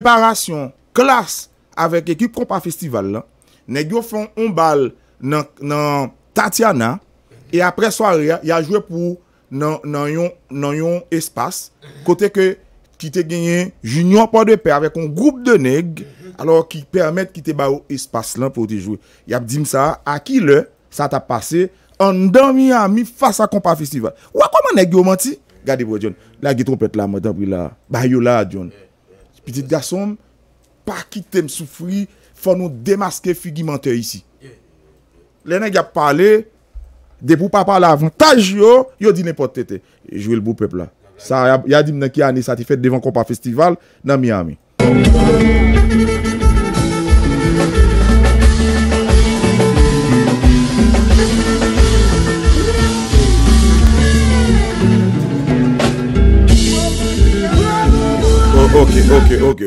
Préparation classe avec équipe Konpa Festival, nous font un bal dans Tatiana et après soirée, il a joué pour un espace côté que qui te gagné Junior Port-de-Paix avec un groupe de nègres alors qui permettent qu'il te ba espace là pour te jouer. Il a dit ça à qui le ça t'a passé en dans Miami face à Konpa Festival. Ou comment nèg yo menti? Regardez pour John. La trompette là madame pris là. Bah yo là John. Petit garçon, pas quitter me souffrir, faut nous démasquer figuimenteur ici. Les nèg a parlé de pour pas parler avantage yo, yo dit n'importe tête. Jouer le beau peuple là. Ça y a dit dans qui année ça t'est fait devant Konpa Festival dans Miami.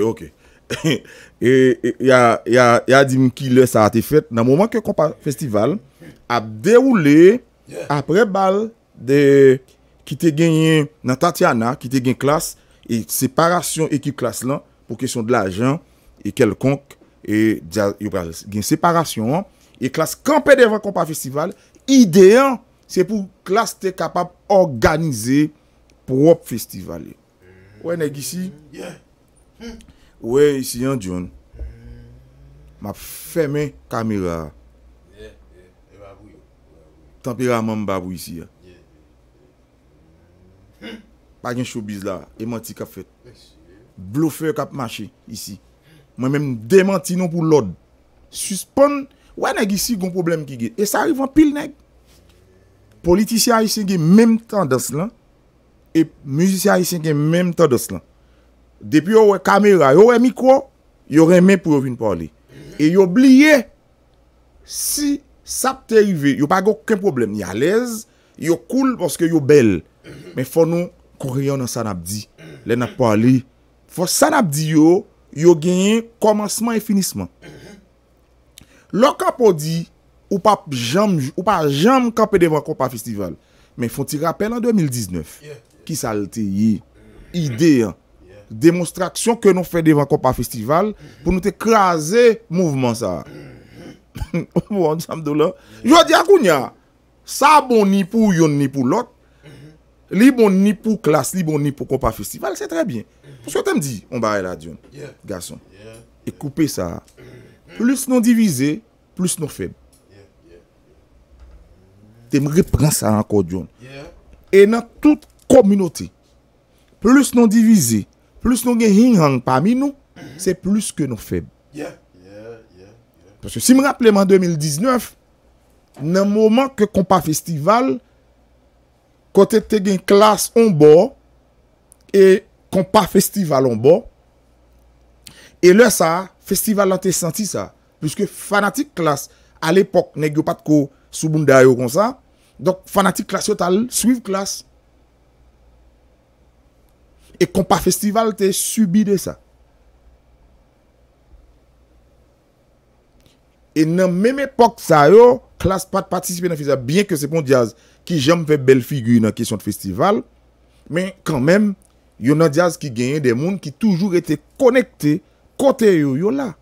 Ok. Et il y a dit qui le ça a été fait. Dans le moment que Konpa Festival a déroulé après balle de qui te gagné dans Tatiana, qui te gagné classe et séparation équipe classe là pour question de l'argent et quelconque et une séparation et classe campée devant Konpa Festival. Idéal, c'est pour classe t'es capable organiser propre festival. Ouais, nèg ici. Ouais, ici en John. M'a fermé caméra. Tempérament babou ici. Pas de showbiz là, et menti qu'a fait. Bluffeur qu'a marché ici. Moi même démenti non pour l'ordre. Suspend. Ouais, nèg ici gon problème qui gè. Et ça arrive en pile nèg. Politicien haïtien gè même tendance là. Et musicien haïtien qui même temps de cela. Depuis yon caméra, yon micro, yon remet pour venir parler. Et yon oublié, si ça t'est arrivé, yon pas aucun problème. Yon à l'aise, yon cool parce que yon belle. Mais faut nous courir dans ça n'a dit. Les n'a parlé. Faut ça n'a dit yon, yon gagne commencement et finissement. L'autre pour dit, ou pas jamais camper devant Konpa Festival. Mais faut il rappel en 2019. Qui salté idée démonstration que nous fait devant Konpa Festival pour nous écraser mouvement ça on samedi là je dis à Kounia ça bon ni pour yon ni pour l'autre li bon ni pour classe li bon ni pour Konpa Festival c'est très bien parce que tu me dis on va aller là Dion garçon et couper ça plus nous diviser plus nous faible tu me reprends ça encore Dion et dans toute communauté plus nous diviser plus nous gagnons parmi nous c'est plus que nous faibles parce que si me rappelle en 2019 dans moment que Konpa Festival côté te gagne classe en bord et Konpa Festival en bord et là ça festival a senti ça puisque fanatique classe à l'époque n'ego pas de ko sous bunda yo comme ça donc fanatique classe total suivre classe et Konpa Festival t'es subi de ça. Et dans même époque ça yo, classe pas participer dans festival bien que c'est bon jazz qui j'aime faire belle figure dans question de festival, mais quand même, yon nan jazz qui gagne des monde qui toujours étaient connectés côté yo là.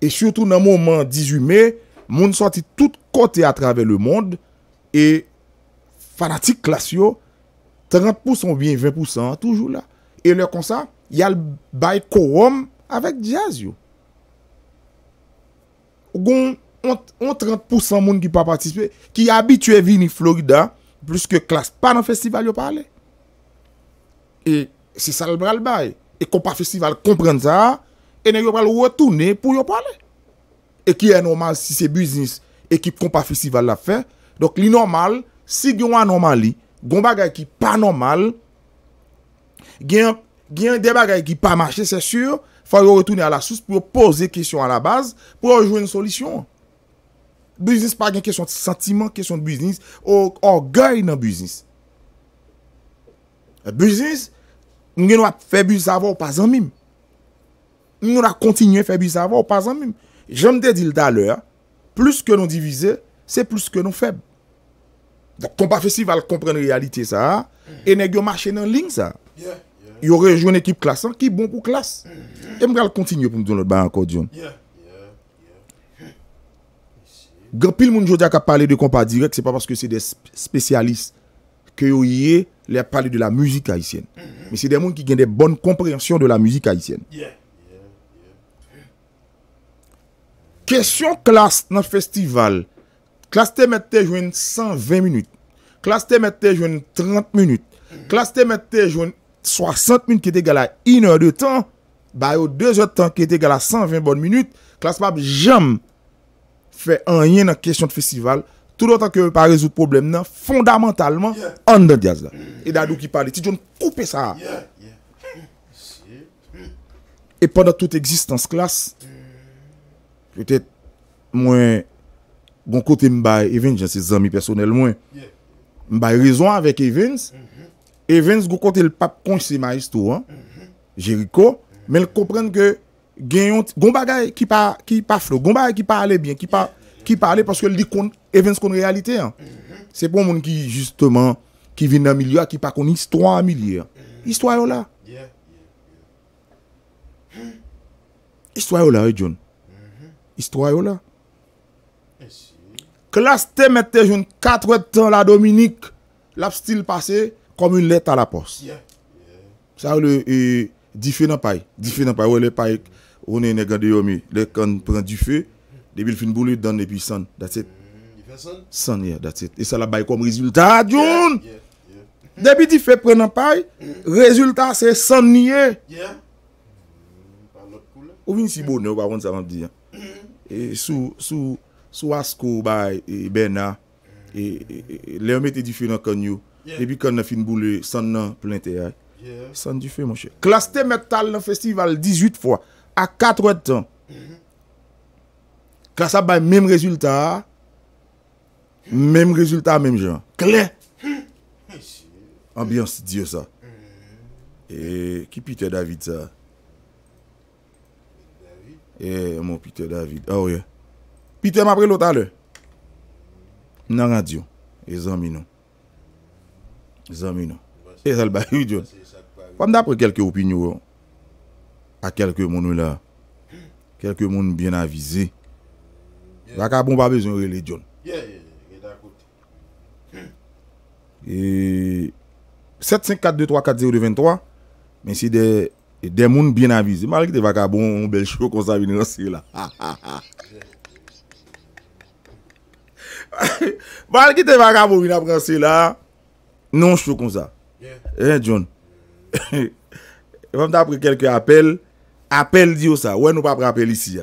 Et surtout dans moment 18 mai, monde sorti tout côté à travers le monde et fanatique classe yo 30% bien 20% toujours là et le comme ça il y a le bail quorum avec jazz yo on 30% monde qui pas participer qui habitué venir Florida plus que classe pas dans festival yo parler et c'est ça le bral bail et Konpa Festival comprendre ça et nèg yo pral retourner pour yo parler et qui est normal si c'est business équipe Konpa Festival l'a fait donc li normal si yon anomalie gon bagay qui pas normal gen des bagay qui pas marché c'est sûr faut retourner à la source pour poser question à la base pour jouer une solution business pas gen question de sentiment question de business ou orgueil dans business nous gen va faire business avoir pas en mime nous va continuer faire business avoir pas en mime j'aime te dire tout à l'heure plus que nous diviser c'est plus que nous faibles. Donc Konpa Festival comprendre réalité ça et nèg yo marcher dans ligne ça. il aurait joué une équipe classante qui est bon pour classe. Et je vais continuer pour me donner l'autre encore. Quand pile moun jodi a parlé de compas direct, c'est pas parce que c'est des spécialistes que yoyé les parler de la musique haïtienne. Mais c'est des gens qui ont des bonnes compréhensions de la musique haïtienne. Question classe dans le festival. Classe te mette joine 120 minutes. Classe te mette joine 30 minutes. Classe te mette joine 60 minutes qui est égal à 1 heure de temps, bah yo 2 heures de temps qui est égal à 120 bonnes minutes. Classe pas jamais fait un rien dans la question de festival, tout autant que pas résoudre le problème, nan, fondamentalement, on dans le jazz là. Et d'adou qui parle, Tidjon coupe ça. Et pendant toute existence classe, peut-être moins, bon côté m'baye Evans, j'ai ses amis personnellement, m'baye raison avec Evans, Evans, bon côté le pape conseil maestro, hein, Jericho, mais il comprend que gagnant gombagay qui pas flou gombagay qui parle bien qui parle parce que le dit Evans qu'on réalité hein. C'est pour monde qui justement qui vient dans milieu qui pas qu'on histoire milieu histoire là histoire là John histoire là classe te mettait jeune 4 heures de temps la Dominique l'a style passé comme une lettre à la poste ça le différent paille ouais les paille on est nèg de yomi les quand prend du feu depuis le fin boule dans les puissants that's it sans yeah that's it et ça la bail comme résultat June depuis du feu prend paille résultat c'est sans nier par l'autre couleur ou bien si bonheur par contre ça va dire et sous asco bail et Bernard et les mettait différent quand you depuis quand fin boule sans plein terre sans du feu, mon cher. Classe T métal dans le festival 18 fois, à 4 heures de temps. Classe A, même résultat. Même genre. Claire. Ambiance Dieu, ça. Et qui Peter David, ça? Eh, mon Peter David. Ah oui. Peter m'a pris l'autre à l'heure. Dans la radio. Les amis, non. Et ça le bail, Dieu. Comme d'après quelques opinions, à quelques monde là, quelques monde bien avisés, bon pas besoin de religion. Et 754234023, mais c'est des monde bien avisés. Malgré des vagabonds, belle chose qu'on s'est venu lancer là. Malgré des vagabonds, on a pris là, non, je suis comme ça. Eh, John. Après quelques appels, appel dit ça. Ouais, nous pas appel ici.